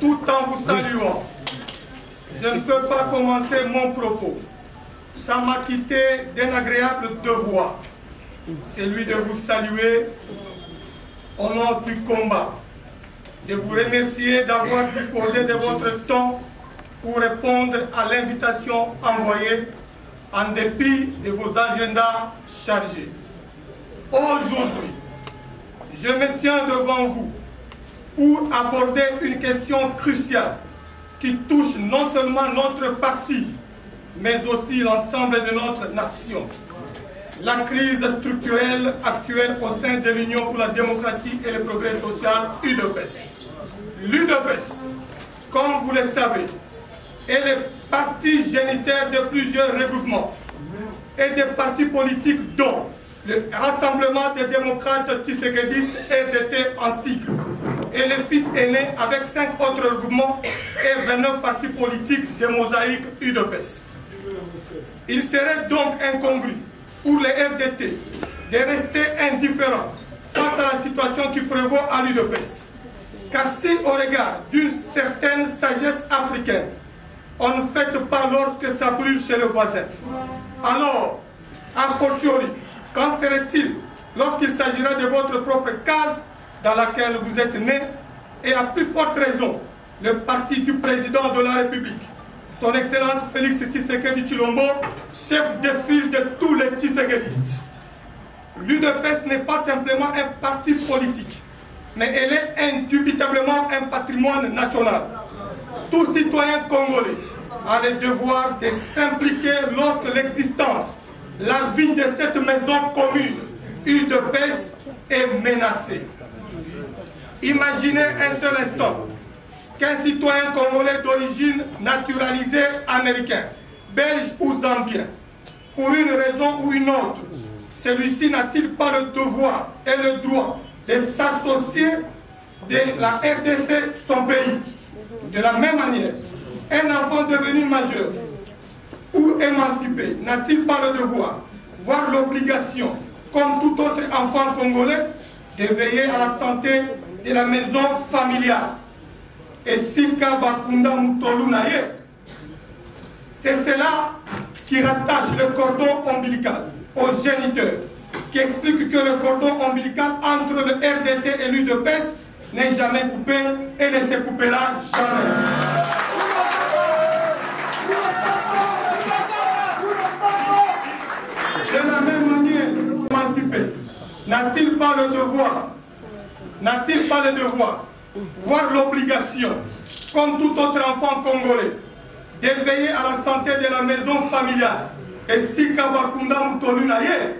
tout en vous saluant. Je ne peux pas commencer mon propos sans m'acquitter d'un agréable devoir, celui de vous saluer au nom du combat, de vous remercier d'avoir disposé de votre temps pour répondre à l'invitation envoyée en dépit de vos agendas chargés. Aujourd'hui, je me tiens devant vous pour aborder une question cruciale qui touche non seulement notre parti, mais aussi l'ensemble de notre nation. La crise structurelle actuelle au sein de l'Union pour la démocratie et le progrès social, UDPS. L'UDPS, comme vous le savez, est le parti génitaire de plusieurs regroupements et des partis politiques dont le Rassemblement des démocrates tshisekidistes RDT en cycle et le fils aîné avec 5 autres regroupements et 29 partis politiques de mosaïque UDPS. Il serait donc incongru pour les RDT de rester indifférents face à la situation qui prévaut à l'UDPS. Car si au regard d'une certaine sagesse africaine, on ne fête pas lorsque ça brûle chez le voisin. Alors, a fortiori, qu'en serait-il lorsqu'il s'agira de votre propre case dans laquelle vous êtes né et à plus forte raison, le parti du président de la République, son Excellence Félix Tshisekedi Tshilombo, chef de file de tous les tshisekedistes. L'UDPS n'est pas simplement un parti politique, mais elle est indubitablement un patrimoine national. Tout citoyen congolais a le devoir de s'impliquer lorsque l'existence, la vie de cette maison commune, UDPS, est menacée. Imaginez un seul instant qu'un citoyen congolais d'origine naturalisée américain, belge ou zambien, pour une raison ou une autre, celui-ci n'a-t-il pas le devoir et le droit de s'associer de la RDC, son pays? De la même manière, un enfant devenu majeur ou émancipé n'a-t-il pas le devoir, voire l'obligation, comme tout autre enfant congolais, de veiller à la santé de la maison familiale? Et Sika Bakunda Mutolu Naye, c'est cela qui rattache le cordon ombilical au géniteur, qui explique que le cordon ombilical entre le RDT et l'UDPS n'est jamais coupé et ne se coupera jamais. De la même manière, l'émancipé n'a-t-il pas le devoir, voire l'obligation, comme tout autre enfant congolais, de veiller à la santé de la maison familiale? Et si Kabakunda Mutolunaye,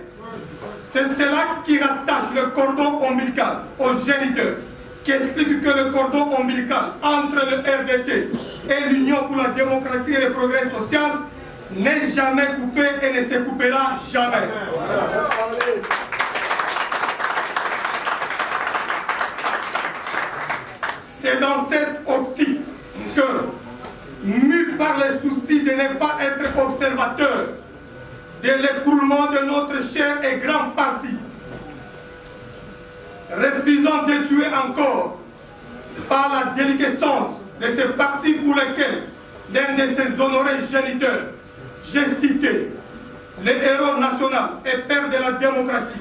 c'est cela qui rattache le cordon ombilical au géniteur, qui explique que le cordon ombilical entre le RDT et l'Union pour la démocratie et le progrès social n'est jamais coupé et ne se coupera jamais. C'est dans cette optique que, mû par le souci de ne pas être observateur de l'écroulement de notre cher et grand parti, refusant de tuer encore par la déliquescence de ce parti pour lequel l'un de ses honorés géniteurs, j'ai cité le héros national et père de la démocratie,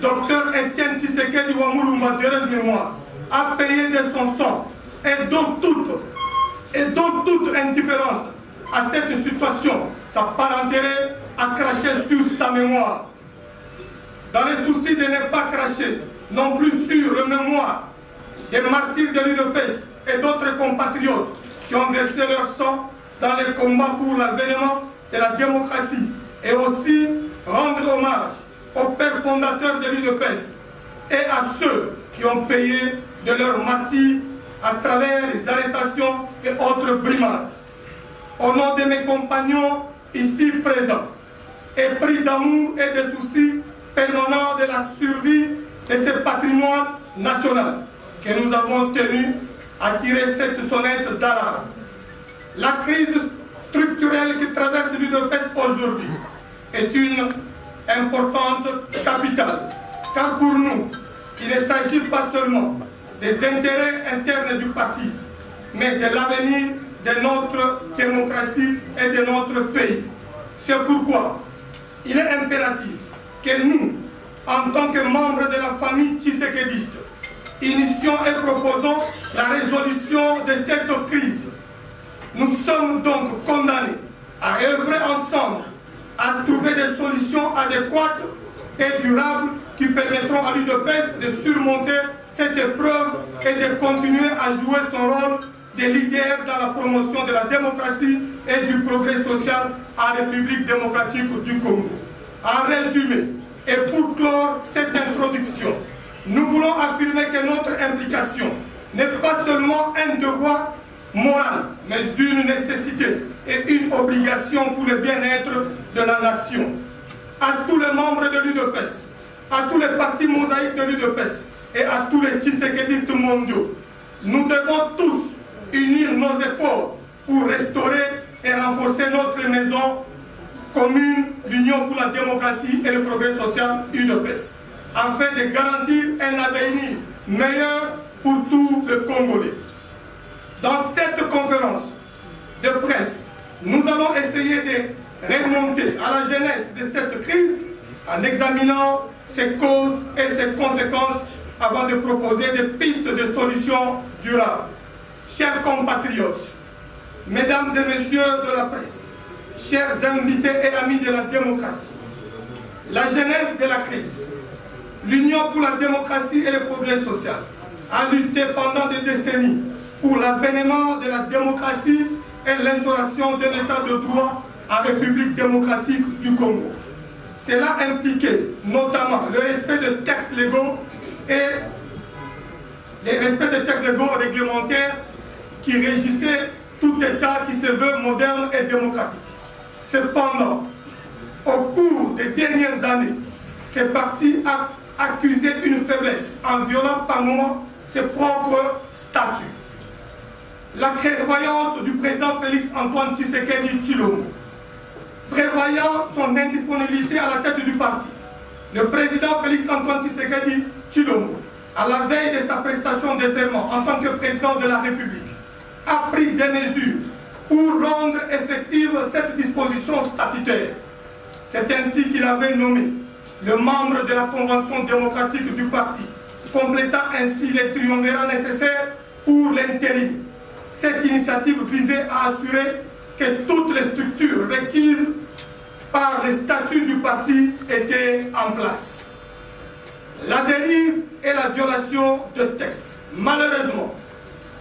docteur Étienne Tshisekedi wa Mulumba de mémoire, a payé de son sang et dont toute indifférence à cette situation, ça pas l'intérêt à cracher sur sa mémoire. Dans le souci de ne pas cracher non plus sur le mémoire des martyrs de l'UDPS et d'autres compatriotes qui ont versé leur sang dans les combats pour l'avènement de la démocratie, et aussi rendre hommage aux pères fondateurs de l'UDPS et à ceux qui ont payé de leur martyr à travers les arrestations et autres brimades. Au nom de mes compagnons ici présents, épris d'amour et de soucis permanents de la survie de ce patrimoine national, que nous avons tenu à tirer cette sonnette d'alarme. La crise structurelle qui traverse l'UDPS aujourd'hui est une importante capitale, car pour nous, il ne s'agit pas seulement des intérêts internes du parti, mais de l'avenir de notre démocratie et de notre pays. C'est pourquoi il est impératif que nous, en tant que membres de la famille tshisekédiste, initions et proposons la résolution de cette crise. Nous sommes donc condamnés à œuvrer ensemble, à trouver des solutions adéquates et durables qui permettront à l'UDPS de surmonter cette épreuve et de continuer à jouer son rôle de leader dans la promotion de la démocratie et du progrès social en République démocratique du Congo. En résumé, et pour clore cette introduction, nous voulons affirmer que notre implication n'est pas seulement un devoir moral, mais une nécessité et une obligation pour le bien-être de la nation. À tous les membres de l'UDPS, à tous les partis mosaïques de l'UDPS et à tous les tshisekédistes mondiaux, nous devons tous unir nos efforts pour restaurer et renforcer notre maison commune, l'Union pour la démocratie et le progrès social UDPS, afin de garantir un avenir meilleur pour tous les Congolais. Dans cette conférence de presse, nous allons essayer de remonter à la genèse de cette crise en examinant ses causes et ses conséquences avant de proposer des pistes de solutions durables. Chers compatriotes, mesdames et messieurs de la presse, chers invités et amis de la démocratie, la genèse de la crise, l'Union pour la démocratie et le progrès social a lutté pendant des décennies pour l'avènement de la démocratie et l'instauration de l'état de droit en République démocratique du Congo. Cela impliquait notamment le respect de textes légaux et réglementaires qui régissaient tout État qui se veut moderne et démocratique. Cependant, au cours des dernières années, ce parti a accusé une faiblesse en violant par moments ses propres statuts. La prévoyance du président Félix Antoine Tshisekedi Tshilombo, prévoyant son indisponibilité à la tête du parti, le président Félix Antoine Tshisekedi Tshilombo, à la veille de sa prestation de serment en tant que président de la République, a pris des mesures pour rendre effective cette disposition statutaire. C'est ainsi qu'il avait nommé le membre de la Convention démocratique du parti, complétant ainsi les triumvirats nécessaires pour l'intérim. Cette initiative visait à assurer que toutes les structures requises par les statuts du parti étaient en place. La dérive est la violation de textes. Malheureusement,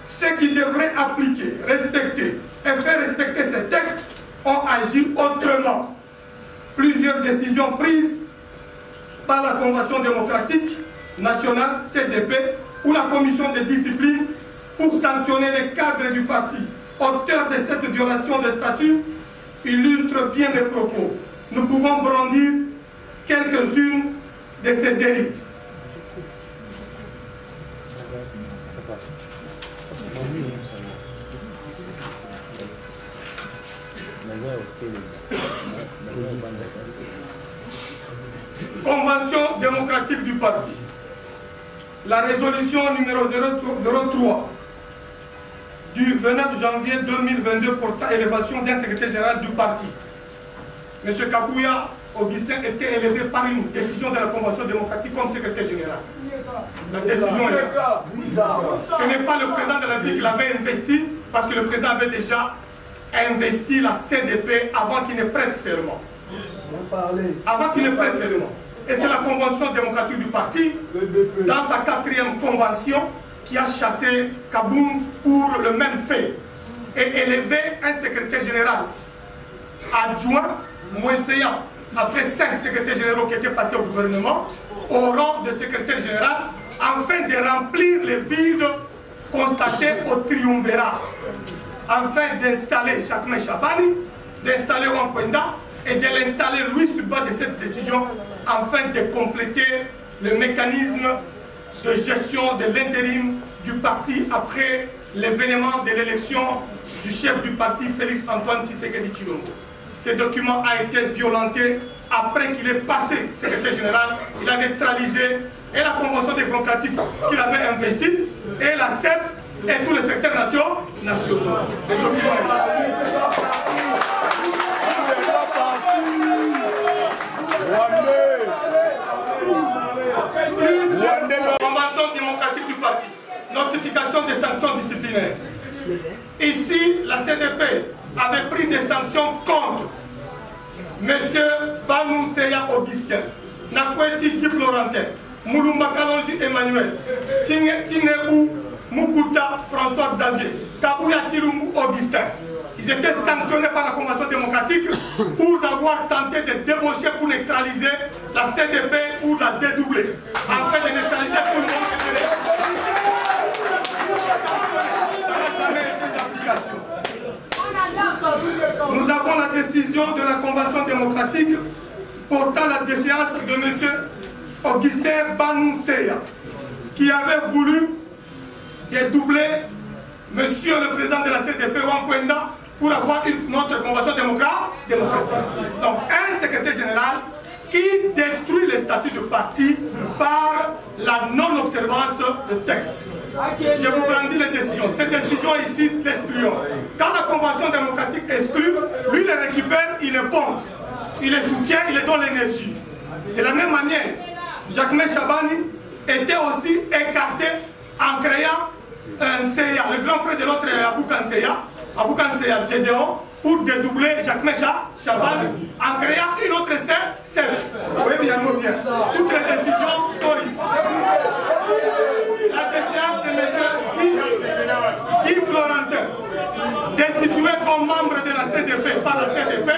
ceux qui devraient appliquer, respecter et faire respecter ces textes ont agi autrement. Plusieurs décisions prises par la Convention démocratique nationale CDP ou la Commission de discipline pour sanctionner les cadres du parti auteurs de cette violation de statut illustrent bien mes propos. Nous pouvons brandir quelques-unes de ces dérives. Convention démocratique du parti. La résolution numéro 03 du 29 janvier 2022 portant élévation d'un secrétaire général du parti. M. Kabuya Augustin était élevé par une décision de la Convention démocratique comme secrétaire général. La décision est là. Ce n'est pas le président de la République qui l'avait investi, parce que le président avait déjà investi la CDP avant qu'il ne prête serment. Avant qu'il ne prête serment. Et c'est la Convention démocratique du parti, dans sa 4e convention, qui a chassé Kaboum pour le même fait et élevé un secrétaire général adjoint, Moïseya, après 5 secrétaires généraux qui étaient passés au gouvernement, au rang de secrétaire général, afin de remplir les vides constatés au triumvirat, afin d'installer Jacquemain Shabani, d'installer Wangwenda et de l'installer lui sur le bas de cette décision, afin de compléter le mécanisme de gestion de l'intérim du parti après l'événement de l'élection du chef du parti Félix Antoine Tshisekedi Tshilombo. Ce document a été violenté après qu'il est passé secrétaire général, il a neutralisé et la Convention démocratique qu'il avait investie et la CEP et tous les secteurs nationaux. Les convention démocratique du parti, notification des sanctions disciplinaires. Ici, la CDP avait pris des sanctions contre M. Banouseya Augustin, Nakweti Florentin, Moulumba Kalonji Emmanuel, Tinebu Mukuta François-Xavier, Kabuya Tshilumba Augustin. Ils étaient sanctionnés par la Convention démocratique pour avoir tenté de débaucher pour neutraliser la CDP ou la dédoubler, afin de neutraliser tout le monde. Ça n'a jamais été d'application. Nous avons la décision de la Convention démocratique portant la déchéance de M. Augustin Banouseya, qui avait voulu dédoubler Monsieur le Président de la CDP, Wangwenda, pour avoir une autre convention démocratique. Donc un secrétaire général qui détruit les statuts de parti par la non-observance de texte. Je vous brandis les décisions. Cette décision ici l'excluons. Quand la convention démocratique exclut, lui il les récupère, il les pompe, il les soutient, il les donne l'énergie. De la même manière, Jacquemain Shabani était aussi écarté en créant un Seya, le grand frère de l'autre Aboukan Seya Gedeon, pour dédoubler Jacquemain Shabani en créant une autre Seya. Oui, bien, bien. Toutes les décisions sont ici. La déchéance de M. Yves Florentin, destitué comme membre de la CDP par la CDP,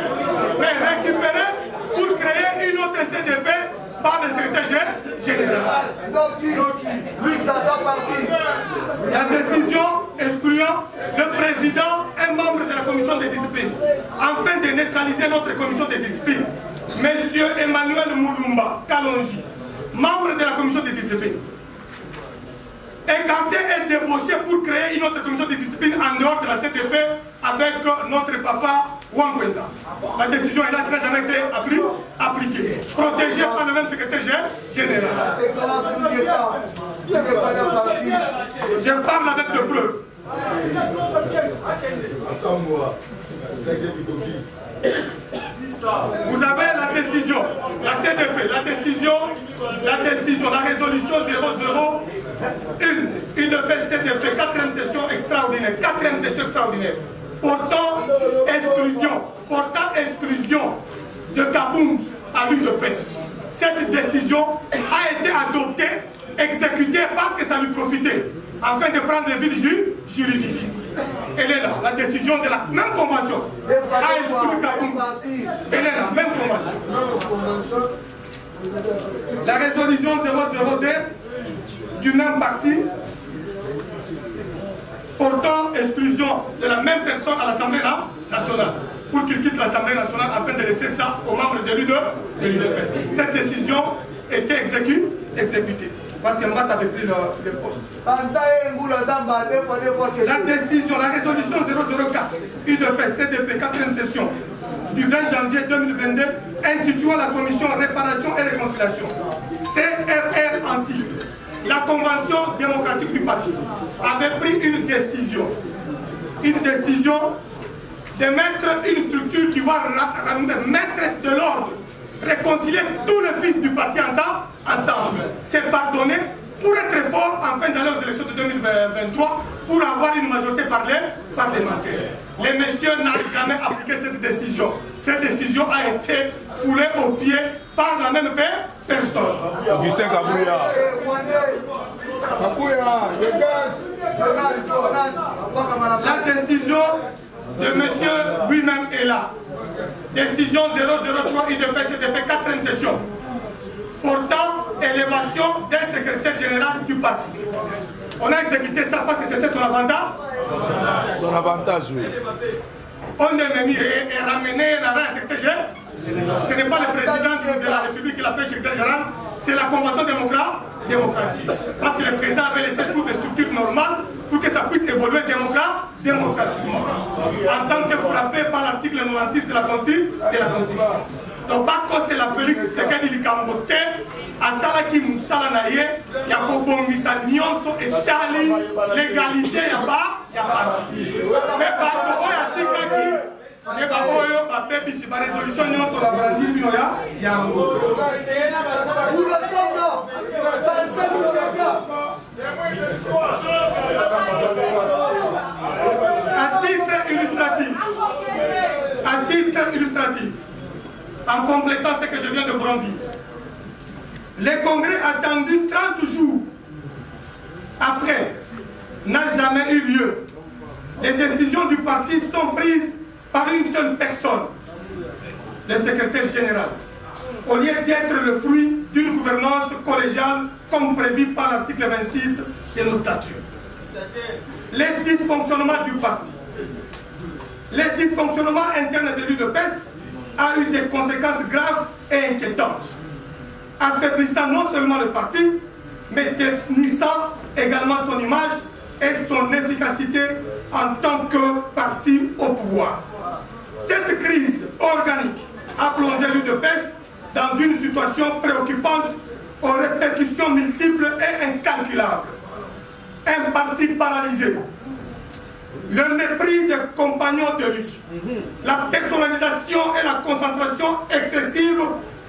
mais récupéré pour créer une autre CDP par le secrétaire général. Lui, ça doit partir. La décision excluant le président et membre de la commission des disciplines. Afin de neutraliser notre commission des disciplines, Monsieur Emmanuel Moulumba Kalonji, membre de la commission des disciplines, écarté et débauché pour créer une autre commission des disciplines en dehors de la CDP avec notre papa Wangwenda. La décision est là, qui n'a jamais été appliquée. Protégée par le même secrétaire général. Je parle avec de preuves. Vous avez la décision, la CDP, la résolution 001 UDPS CDP, 4e session extraordinaire. Portant exclusion de Kabound à l'UDPS. Cette décision a été adoptée, exécutée parce que ça lui profitait, afin de prendre le vide juridique. Elle est là, la décision de la même convention a exclu Kabound. Elle est là, même convention. La résolution 002 du même parti portant exclusion de la même personne à l'Assemblée nationale, pour qu'il quitte l'Assemblée nationale afin de laisser ça aux membres de l'UDPS. Cette décision était exécutée, parce que Mbat avait pris le poste. La décision, la résolution 004, UDPS CDP, 4e session, du 20 janvier 2022, instituant la commission réparation et réconciliation, CRR ainsi. La convention démocratique du parti avait pris une décision de mettre une structure qui va mettre de l'ordre, réconcilier tous les fils du parti ensemble, se pardonner pour être fort afin d'aller aux élections de 2023 pour avoir une majorité parlementaire. Les messieurs n'ont jamais appliqué cette décision. Cette décision a été foulée aux pieds par la même personne. Augustin Kabuya. La décision de monsieur lui-même est là. Décision 003 IDP-CDP 4e session. Portant élévation d'un secrétaire général du parti. On a exécuté ça parce que c'était son avantage. Son avantage, oui. On est ramené à un secrétaire général. Ce n'est pas le président de la République qui l'a fait secrétaire général, c'est la convention démocratique. Parce que le président avait laissé toutes les structures normales pour que ça puisse évoluer démocratiquement. En tant que frappé par l'article 96 de la Constitution. Donc, c'est la Félix Tshisekedi Likambo te asala ki musala na ye ya kobongisa nyonso etali l'égalité ya ba ya parti. Mais bato oyo atikaki ne bato oyo bapebisi ba résolution nyonso na brandi bino ya yango. À titre illustratif, en complétant ce que je viens de brandir, le congrès attendu 30 jours après n'a jamais eu lieu. Les décisions du parti sont prises par une seule personne, le secrétaire général, au lieu d'être le fruit d'une gouvernance collégiale comme prévu par l'article 26 de nos statuts. Les dysfonctionnements du parti, les dysfonctionnements internes de l'UDPS a eu des conséquences graves et inquiétantes, affaiblissant non seulement le parti, mais détruisant également son image et son efficacité en tant que parti au pouvoir. Cette crise organique a plongé l'UDPS dans une situation préoccupante aux répercussions multiples et incalculables. Un parti paralysé, le mépris des compagnons de lutte, la personnalisation et la concentration excessive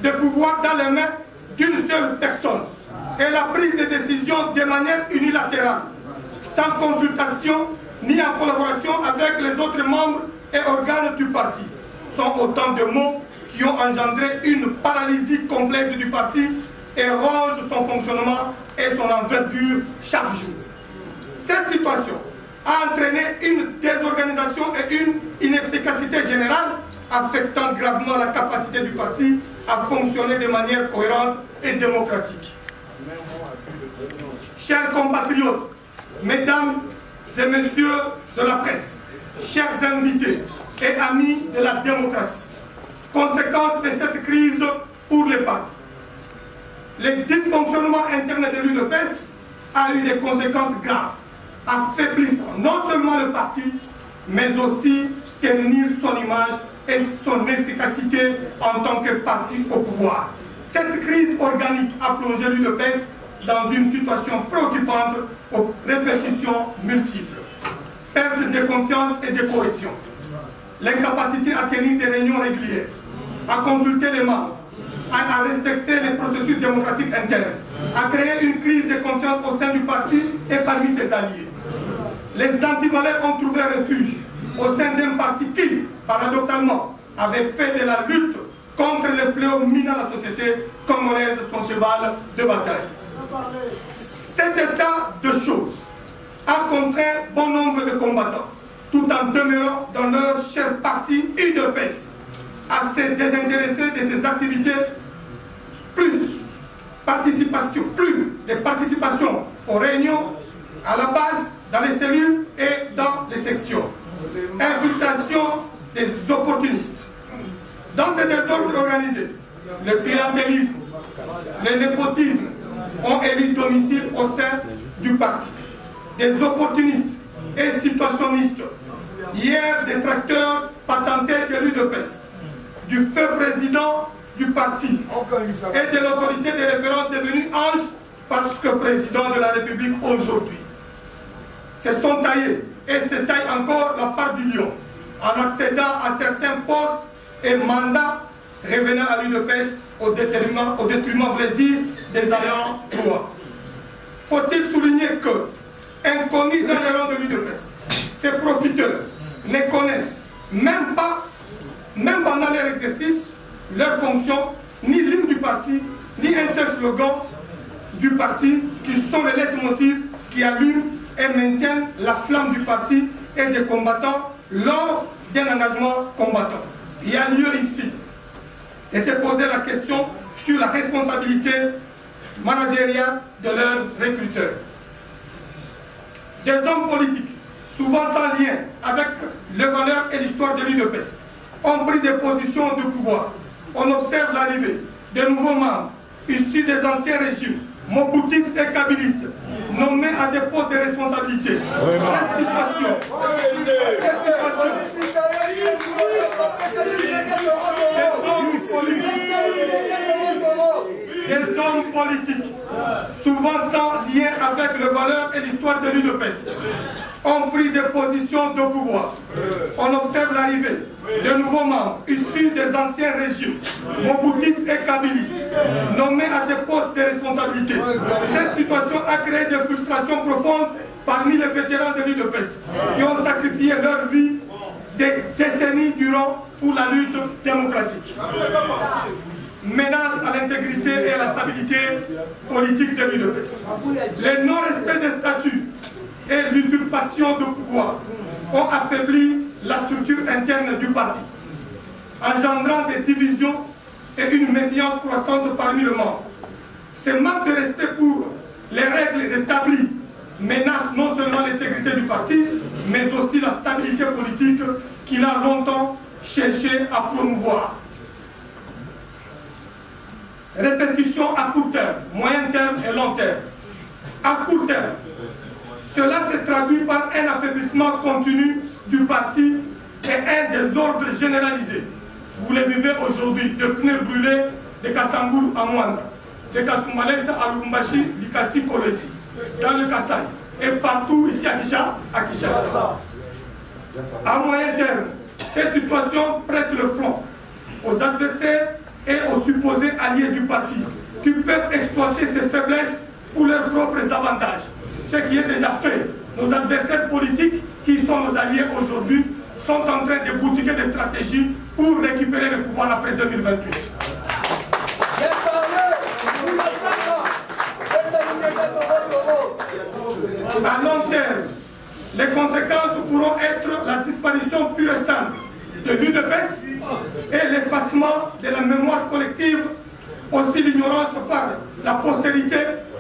de pouvoir dans les mains d'une seule personne et la prise de décision de manière unilatérale, sans consultation ni en collaboration avec les autres membres et organes du parti, sont autant de mots qui ont engendré une paralysie complète du parti et rongent son fonctionnement et son envergure chaque jour. Cette situation a entraîné une désorganisation et une inefficacité générale, affectant gravement la capacité du parti à fonctionner de manière cohérente et démocratique. Chers compatriotes, mesdames et messieurs de la presse, chers invités et amis de la démocratie, conséquence de cette crise pour les partis, les dysfonctionnements internes de l'UDPS a eu des conséquences graves, affaiblissant non seulement le parti, mais aussi tenir son image et son efficacité en tant que parti au pouvoir. Cette crise organique a plongé l'UDPS dans une situation préoccupante aux répercussions multiples. Perte de confiance et de cohésion, l'incapacité à tenir des réunions régulières, à consulter les membres, à respecter les processus démocratiques internes, à créer une crise de confiance au sein du parti et parmi ses alliés. Les antivaleurs ont trouvé refuge au sein d'un parti qui, paradoxalement, avait fait de la lutte contre les fléaux minant la société congolaise son cheval de bataille. Cet état de choses a contraint bon nombre de combattants, tout en demeurant dans leur cher parti UDPS, à se désintéresser de ses activités. Plus de participation aux réunions, à la base, dans les cellules et dans les sections. Infiltration des opportunistes. Dans ces désordres organisés, le clientélisme, le népotisme ont élu domicile au sein du parti. Des opportunistes et situationnistes, hier des détracteurs patentés de l'UDPS, du feu président du parti et de l'autorité des référents devenus anges parce que président de la République aujourd'hui. Se sont taillés et se taillent encore la part du lion en accédant à certains postes et mandats revenant à l'UDPS au détriment, voulais dire, des alliants droits. Faut-il souligner que, inconnus dans les rangs de l'UDPS, ces profiteurs ne connaissent même pas, même pendant leur exercice, leur fonction, ni l'hymne du parti, ni un seul slogan du parti qui sont les leitmotifs qui allument et maintiennent la flamme du parti et des combattants lors d'un engagement combattant. Il y a lieu ici de se poser la question sur la responsabilité managériale de leurs recruteurs. Des hommes politiques, souvent sans lien avec les valeurs et l'histoire de l'UDPS, ont pris des positions de pouvoir. On observe l'arrivée de nouveaux membres issus des anciens régimes, moboutistes et kabylistes, nommés à des postes de responsabilité. Cette situation, valeurs et l'histoire de l'UDPS ont pris des positions de pouvoir. On observe l'arrivée de nouveaux membres issus des anciens régimes, mobutistes et kabylistes, nommés à des postes de responsabilité. Cette situation a créé des frustrations profondes parmi les vétérans de l'UDPS qui ont sacrifié leur vie des décennies durant pour la lutte démocratique. Menace à l'intégrité et à la stabilité politique de l'UDPS. Le non-respect des statuts et l'usurpation de pouvoir ont affaibli la structure interne du parti, engendrant des divisions et une méfiance croissante parmi le monde. Ce manque de respect pour les règles établies menace non seulement l'intégrité du parti, mais aussi la stabilité politique qu'il a longtemps cherché à promouvoir. Répercussions à court terme, moyen terme et long terme. À court terme, cela se traduit par un affaiblissement continu du parti et un désordre généralisé. Vous le vivez aujourd'hui, de pneus brûlés de Kassangourou à Mwanda, de Kasoumalesa à Lubumbashi, du Kassi Kolesi, dans le Kassai, et partout ici à Kinshasa. À moyen terme, cette situation prête le front aux adversaires et aux supposés alliés du parti qui peuvent exploiter ses faiblesses pour leurs propres avantages. Ce qui est déjà fait, nos adversaires politiques qui sont nos alliés aujourd'hui sont en train de boutiquer des stratégies pour récupérer le pouvoir après 2028. À long terme, les conséquences pourront être la disparition pure et simple de l'UDPS et l'effacement de la mémoire collective, aussi l'ignorance par la postérité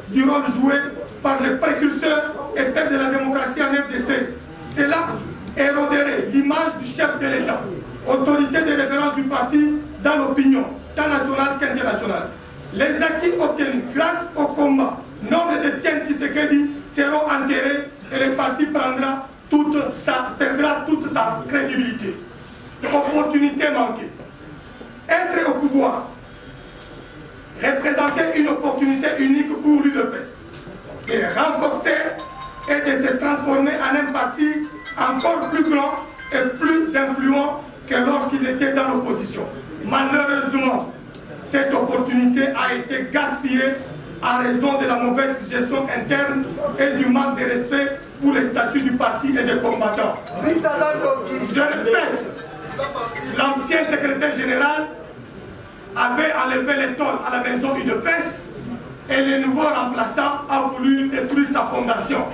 du rôle joué par les précurseurs et pères de la démocratie en RDC. Cela éroderait l'image du chef de l'État, autorité de référence du parti dans l'opinion, tant nationale qu'internationale. Les acquis obtenus grâce au combat noble d'Étienne Tshisekedi seront enterrés et le parti perdra toute sa crédibilité. Opportunité manquée. Être au pouvoir représentait une opportunité unique pour l'UDPS de renforcer et de se transformer en un parti encore plus grand et plus influent que lorsqu'il était dans l'opposition. Malheureusement, cette opportunité a été gaspillée en raison de la mauvaise gestion interne et du manque de respect pour les statuts du parti et des combattants. Je répète, l'ancien secrétaire général avait enlevé l'étole à la maison UDPS et le nouveau remplaçant a voulu détruire sa fondation.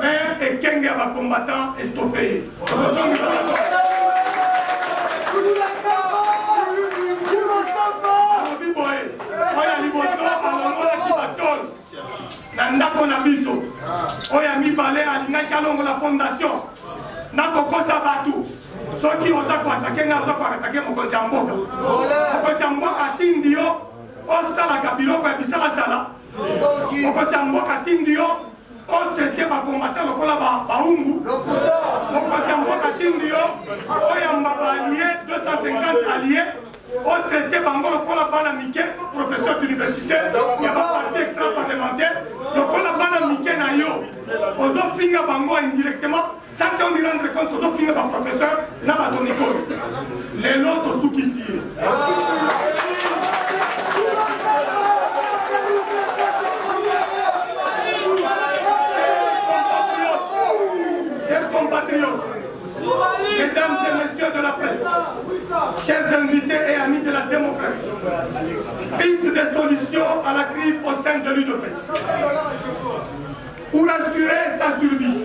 Maire et Kenge va combattant est stoppé. Soki ozako atake na ozako atake moko chamboka. Moko chamboka tindio osala kabilo kwa bisala sala. Moko chamboka tindio otrete ba komata lokola ba baungu. Moko chamboka tindio oyamba balie 250 alliés otrete bango lokola bana mike professeur d'université ya ba parti extra parlementaire lokola bana mike na yo ozofinga bango indirectement. Sans qu'on lui rende compte aux autres filles par professeur, là va ton école. Les nôtres sous qui s'y est. Chers compatriotes, mesdames et messieurs de la presse, chers invités et amis de la démocratie, piste des solutions à la crise au sein de l'UDPS. Pour assurer sa survie,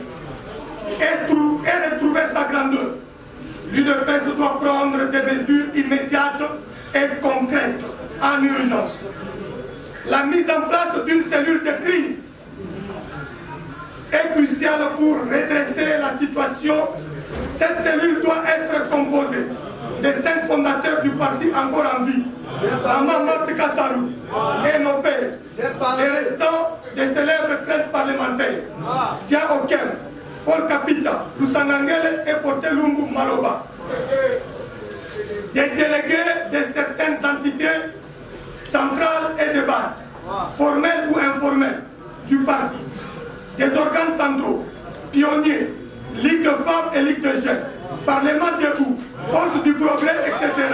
et retrouver sa grandeur, l'UDPS doit prendre des mesures immédiates et concrètes en urgence. La mise en place d'une cellule de crise est cruciale pour redresser la situation. Cette cellule doit être composée des 5 fondateurs du parti encore en vie, Mamad Kassalou et nos pères, les restants des célèbres 13 parlementaires, Tia Okem, Paul Kapita, Lusanangele et Portelungu Maloba. Des délégués de certaines entités centrales et de base, formelles ou informelles, du parti. des organes centraux, pionniers, Ligue de femmes et Ligue de jeunes, Parlement Debout, Force du progrès, etc.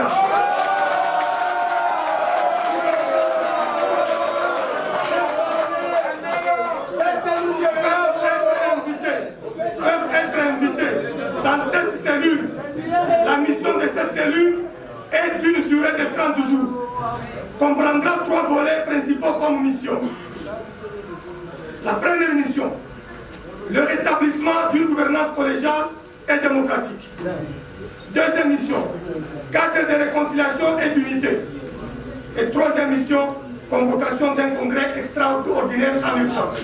Dans cette cellule, la mission de cette cellule est d'une durée de 30 jours, comprendra 3 volets principaux comme mission. La première mission, le rétablissement d'une gouvernance collégiale et démocratique. Deuxième mission, cadre de réconciliation et d'unité. Et troisième mission, convocation d'un congrès extraordinaire en urgence.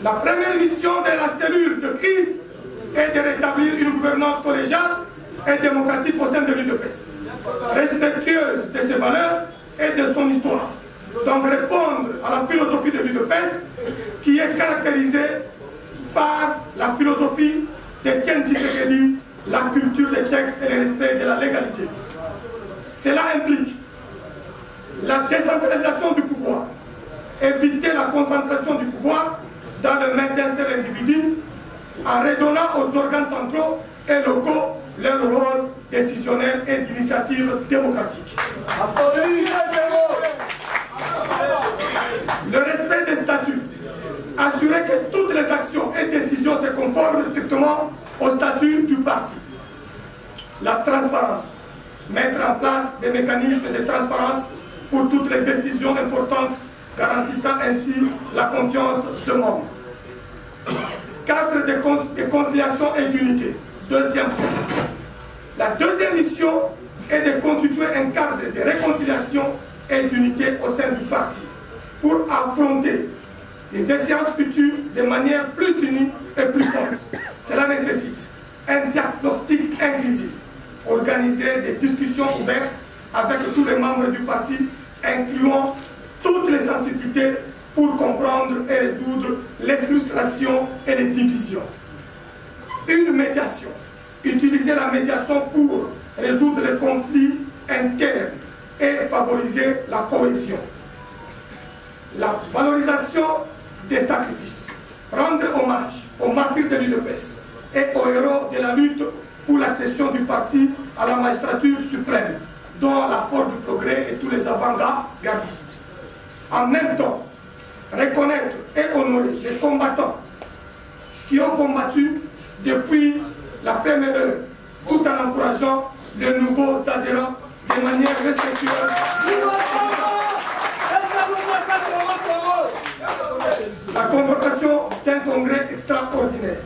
La première mission de la cellule de crise est de rétablir une gouvernance collégiale et démocratique au sein de l'UDPS, respectueuse de ses valeurs et de son histoire. Donc répondre à la philosophie de l'UDPS qui est caractérisée par la philosophie d'Étienne Tshisekedi, la culture des textes et le respect de la légalité. Cela implique la décentralisation du pouvoir, éviter la concentration du pouvoir dans le main d'un seul individu, en redonnant aux organes centraux et locaux leur rôle décisionnel et d'initiative démocratique. Le respect des statuts, assurer que toutes les actions et décisions se conforment strictement aux statuts du parti. La transparence, mettre en place des mécanismes de transparence pour toutes les décisions importantes, garantissant ainsi la confiance de membres. Cadre de conciliation et d'unité. Deuxième point. La deuxième mission est de constituer un cadre de réconciliation et d'unité au sein du parti pour affronter les échéances futures de manière plus unie et plus forte. Cela nécessite un diagnostic inclusif, organiser des discussions ouvertes avec tous les membres du parti, incluant toutes les sensibilités pour comprendre et résoudre les frustrations et les divisions. Une médiation. Utiliser la médiation pour résoudre les conflits internes et favoriser la cohésion. La valorisation des sacrifices. Rendre hommage aux martyrs de l'UDPS et aux héros de la lutte pour l'accession du parti à la magistrature suprême, dont la force du progrès et tous les avant-gardistes. En même temps, reconnaître et honorer les combattants qui ont combattu depuis la première heure, tout en encourageant les nouveaux adhérents de manière respectueuse. La convocation d'un congrès extraordinaire.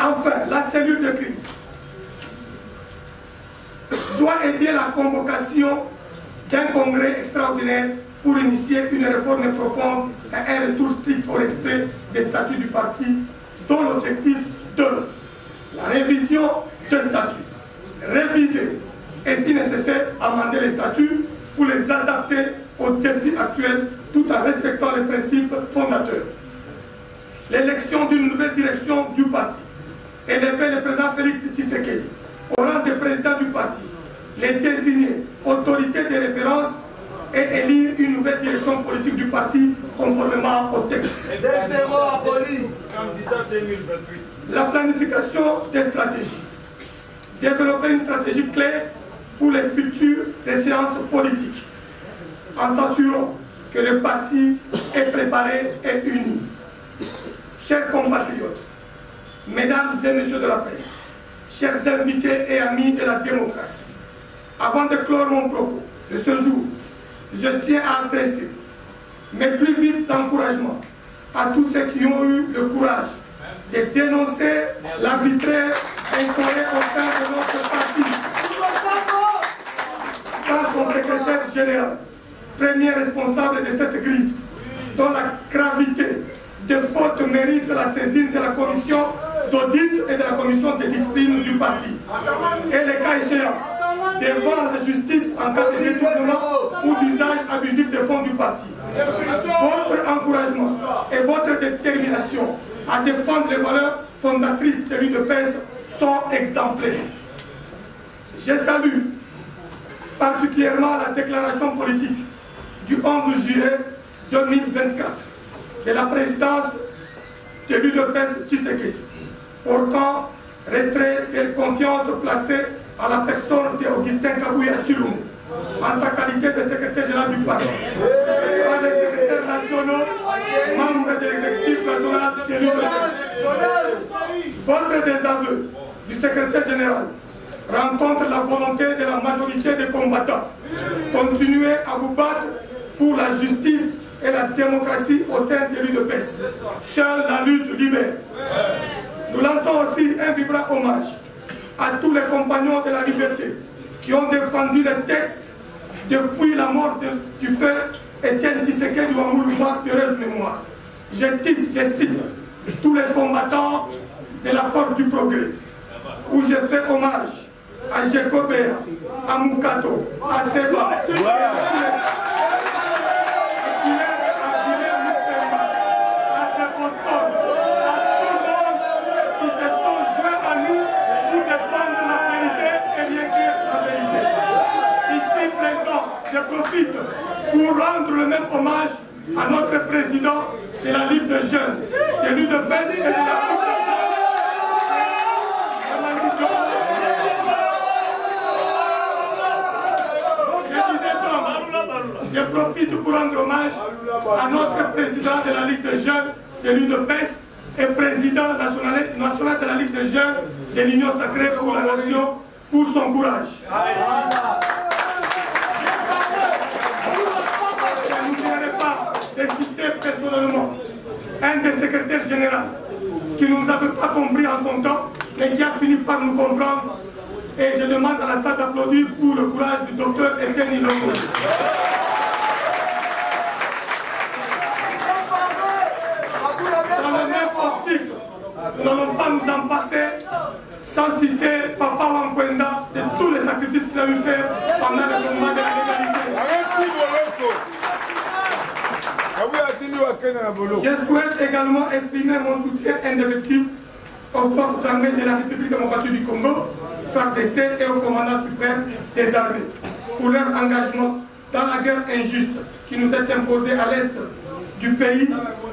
Enfin, la cellule de crise doit aider la convocation d'un congrès extraordinaire pour initier une réforme profonde et un retour strict au respect des statuts du parti, dont l'objectif de la révision de statuts, réviser et si nécessaire amender les statuts pour les adapter aux défis actuels tout en respectant les principes fondateurs. L'élection d'une nouvelle direction du parti, élever le président Félix Tshisekedi au rang de président du parti, les désigner autorités de référence et élire une nouvelle direction politique du parti conformément au texte. La planification des stratégies. Développer une stratégie claire pour les futures échéances politiques en s'assurant que le parti est préparé et uni. Chers compatriotes, mesdames et messieurs de la presse, chers invités et amis de la démocratie, avant de clore mon propos de ce jour, je tiens à adresser mes plus vifs encouragements à tous ceux qui ont eu le courage de dénoncer l'arbitraire instauré au sein de notre parti. Par son secrétaire général, premier responsable de cette crise, dont la gravité des fautes mérite la saisine de la commission d'audit et de la commission de discipline du parti. Et les cas échéants, devant la justice en cas de détournement ou d'usage abusif des fonds du parti. Votre encouragement et votre détermination à défendre les valeurs fondatrices de l'UDPS sont exemplaires. Je salue particulièrement la déclaration politique du 11 juillet 2024 de la présidence de l'UDPS Tshisekedi portant retrait de confiance placée à la personne d'Augustin Kabuya Tshilumba en sa qualité de secrétaire général du parti, par les secrétaires nationaux, membres de l'exécutif national de l'UDPS. Votre désaveu du secrétaire général rencontre la volonté de la majorité des combattants. Continuez à vous battre pour la justice et la démocratie au sein de l'UDPS. Seule la lutte libère. Nous lançons aussi un vibrant hommage à tous les compagnons de la liberté qui ont défendu les textes depuis la mort du frère Étienne Tshisekedi wa Mulumba de heureuse mémoire. Je cite tous les combattants de la force du progrès, où je fais hommage à Jacquemain, à Mukato, à Seba, à Kinshasa, à Depostone, à tout le monde qui se sont joints à nous pour défendre la vérité et bien dire la vérité. Ici présent, je profite pour rendre le même hommage à notre président de la Ligue de jeunes, de l'UDPS et de la Je profite pour rendre hommage à notre président de la Ligue des jeunes de l'UDPS et président national de la Ligue des jeunes de l'Union sacrée pour la nation pour son courage. Je n'oublierai pas de citer personnellement un des secrétaires généraux qui ne nous avait pas compris en son temps mais qui a fini par nous comprendre. Et je demande à la salle d'applaudir pour le courage du docteur Eteni Lomo. Nous n'allons pas nous en passer sans citer Papa Wangwenda de tous les sacrifices qu'il a eu faire pendant le combat de la légalité. Je souhaite également exprimer mon soutien indéfectible aux forces armées de la République démocratique du Congo, FARDC et au commandant suprême des armées pour leur engagement dans la guerre injuste qui nous est imposée à l'est du pays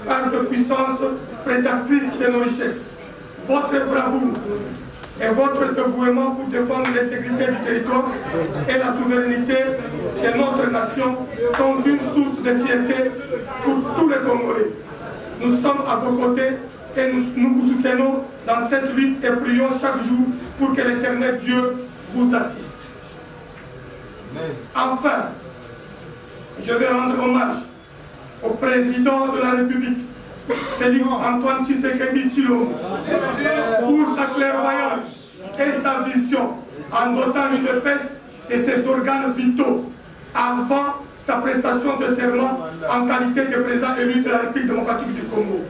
par de puissances prédatrices de nos richesses. Votre bravoure et votre dévouement pour défendre l'intégrité du territoire et la souveraineté de notre nation sont une source de fierté pour tous les Congolais. Nous sommes à vos côtés et nous vous soutenons dans cette lutte et prions chaque jour pour que l'Éternel Dieu vous assiste. Enfin, je vais rendre hommage au président de la République, Félix Antoine Tshisekedi Tshilombo, pour sa clairvoyance et sa vision en dotant l'UDPS de ses organes vitaux avant sa prestation de serment en qualité de président élu de la République démocratique du Congo.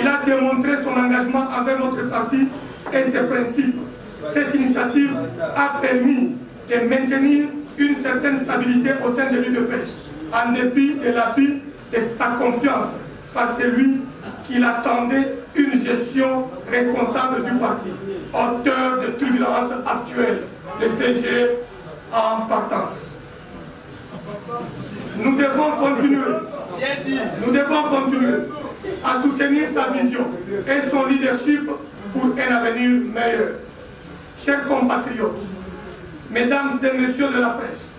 Il a démontré son engagement avec notre parti et ses principes. Cette initiative a permis de maintenir une certaine stabilité au sein de l'UDPS, en dépit de l'appui de sa confiance par celui qui attendait une gestion responsable du parti, auteur de turbulences actuelles, le CG en partance. Nous devons continuer à soutenir sa vision et son leadership pour un avenir meilleur. Chers compatriotes, mesdames et messieurs de la presse,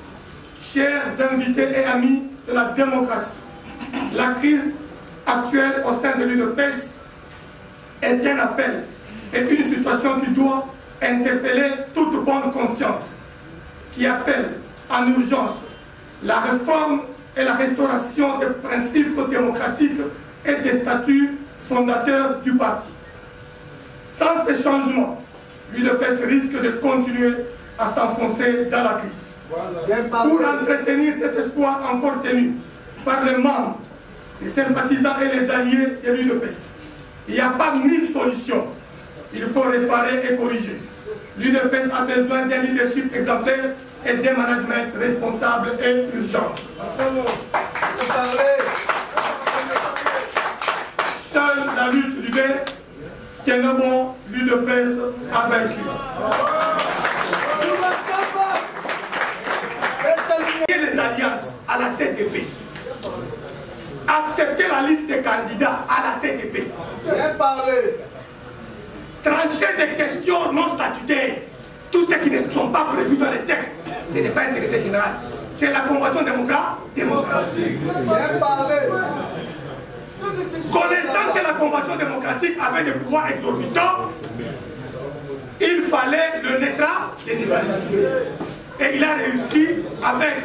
chers invités et amis de la démocratie, la crise actuelle au sein de l'UDPS est un appel et une situation qui doit interpeller toute bonne conscience, qui appelle en urgence la réforme et la restauration des principes démocratiques et des statuts fondateurs du parti. Sans ces changements, l'UDPS risque de continuer à s'enfoncer dans la crise. Pour entretenir cet espoir encore tenu par les membres, les sympathisants et les alliés de l'UDPS, il n'y a pas 1000 solutions. Il faut réparer et corriger. L'UDPS a besoin d'un leadership exemplaire et d'un management responsable et urgent. Seule la lutte du libère, Tshilombo, l'UDPS a vaincu. la CDP. Accepter la liste des candidats à la CDP. Trancher des questions non statutaires. Tout ce qui ne sont pas prévus dans les textes, ce n'est pas un secrétaire général. C'est la Convention démocratique. Connaissant que la Convention démocratique avait des pouvoirs exorbitants, il fallait le neutraliser. Et il a réussi, avec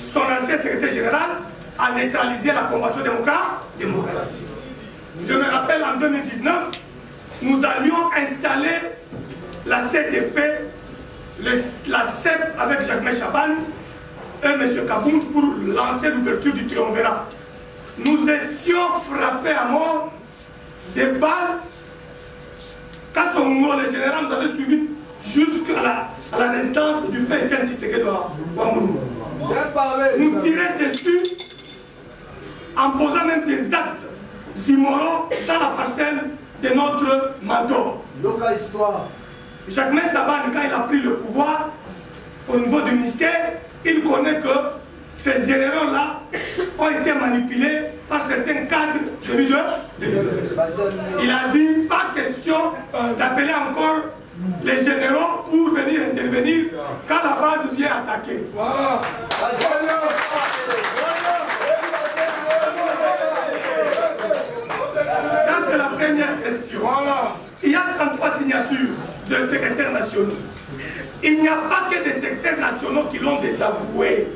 son ancien secrétaire général, à neutraliser la Convention démocratique. Je me rappelle, en 2019, nous allions installer la CDP, la CEP avec Jacquemain Shabani et M. Kabound pour lancer l'ouverture du triumvirat. Nous étions frappés à mort des balles. Quand le général nous avait suivi jusqu'à la résidence du fait Étienne Tshisekedi wa Mulumba. Nous tiraient dessus en posant même des actes immoraux dans la parcelle de notre manteau. Jacquemain Shabani, quand il a pris le pouvoir au niveau du ministère, il connaît que ces généraux-là ont été manipulés par certains cadres de l'UDPS. Il a dit pas question d'appeler encore les généraux pour venir intervenir quand la base vient attaquer. Voilà. Ça, c'est la première question. Voilà. Il y a 33 signatures de secrétaires nationaux. Il n'y a pas que des secrétaires nationaux qui l'ont désavoué.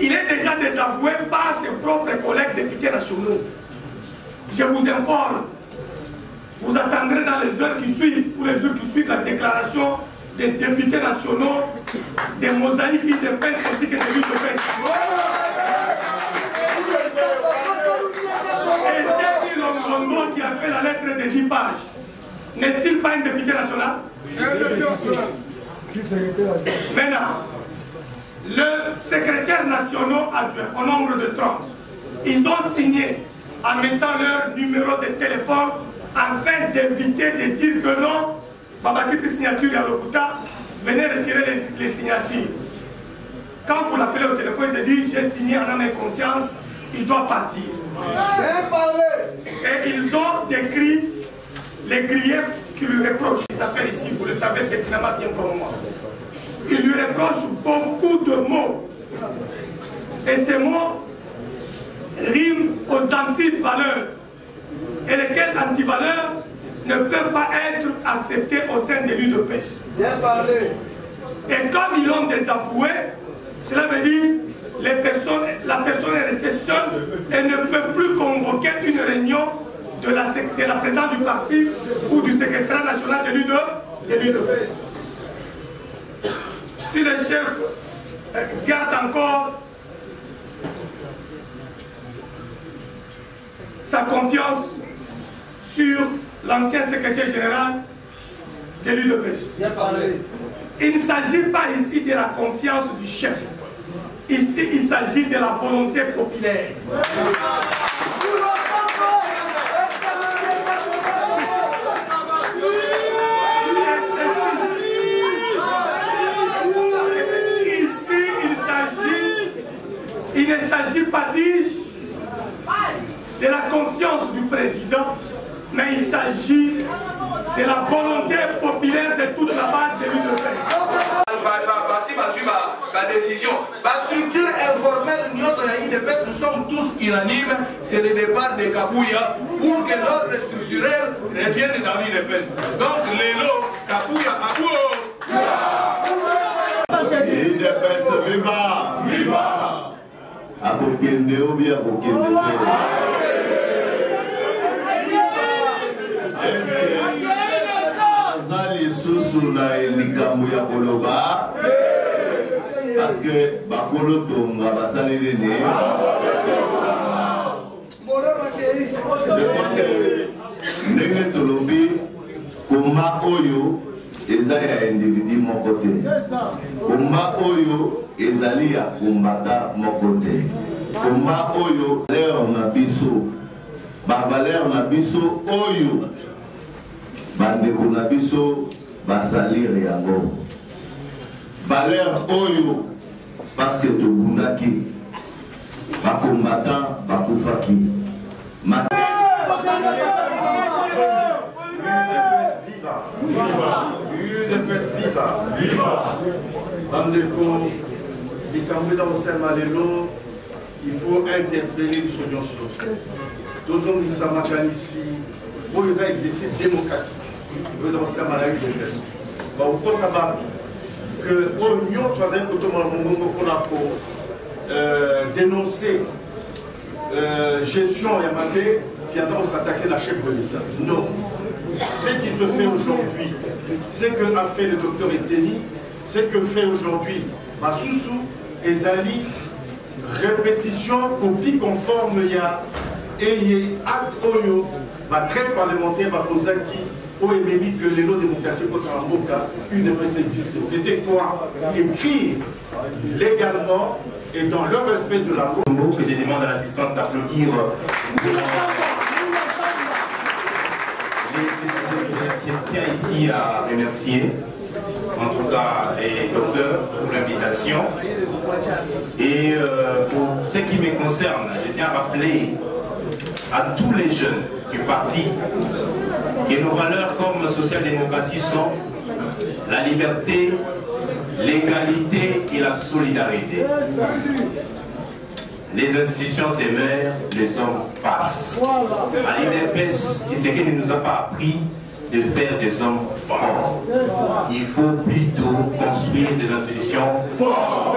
Il est déjà désavoué par ses propres collègues députés nationaux. Je vous informe, vous attendrez dans les heures qui suivent, ou les jours qui suivent, la déclaration des députés nationaux, des mosaïques UDPS ainsi que des UDPS. Et Lomo qui a fait la lettre de 10 pages, n'est-il pas un député national? Maintenant, le secrétaire national adjoint, au nombre de 30, ils ont signé en mettant leur numéro de téléphone afin d'éviter de dire que non, Babaki, ses signatures et à l'Okuta, venez retirer les signatures. Quand vous l'appelez au téléphone, il te dit j'ai signé en âme et conscience, il doit partir. Et ils ont décrit les griefs qui lui reprochent les affaires ici, vous le savez pertinemment bien comme moi. Il lui reproche beaucoup de mots. Et ces mots riment aux antivaleurs. Et lesquels antivaleurs ne peuvent pas être acceptés au sein de l'UDPS. Bien parlé. Et comme ils l'ont désavoué, cela veut dire que la personne est restée seule et ne peut plus convoquer une réunion de la présidence du parti ou du secrétaire national de l'UDPS. Si le chef garde encore sa confiance sur l'ancien secrétaire général de l'UDPS. Il ne s'agit pas ici de la confiance du chef. Ici, il s'agit de la volonté populaire. Il ne s'agit pas, dis-je, de la confiance du président, mais il s'agit de la volonté populaire de toute la base de l'UDPS. La décision, la structure informelle de l'UDPS, nous sommes tous unanimes, c'est le départ de Kabuya pour que l'ordre structurel revienne dans l'UDPS. Donc, les lots, Kabuya, Kabuya, l'UDPS, viva, viva. Aboukan ou bien Aboukan Azali Susula et Nikamouya Koloba parce que Bakolo Tonga va s'aller. Je crois que Ndenge Tolobi, Koma Oyo, Ezali a individu mon côté. Koma Oyo, Ezali a combattu mon côté. Koma Oyo, valeur na biso. Ba valeur na biso Oyo. Ba ndeko na biso, ba salir yango. Valeur Oyo, parce que tobundaki bakombatant bakufaki UDPS viva viva bandeko likambo eza mosema lelo il faut interpeller biso nyonso tozongisamaka nisi oyo eza exercice démocratique oyo eza mosema na UDPS bakokosa bato que l'Union soit un côté pour la dénoncer gestion Yamake qui a s'attaquer la chef de l'État. Non. Ce qui se fait aujourd'hui, ce que a fait le docteur Eteni, ce que fait aujourd'hui Masusu et Zali, répétition, copie conforme, il y a acte Oyo, 13 parlementaires, Kozaki, OMMI que les démocratie contre Amboka, une défense existait. C'était quoi? Écrire légalement et dans le respect de la loi. Que je demande à l'assistance d'applaudir. Je tiens ici à remercier en tout cas les docteurs pour l'invitation. Et pour ce qui me concerne, je tiens à rappeler à tous les jeunes du parti que nos valeurs comme social-démocratie sont la liberté, l'égalité et la solidarité. Les institutions demeurent, les hommes passent. À l'UDPS, Tshisekedi ne nous a pas appris de faire des hommes forts. Il faut plutôt construire des institutions fortes.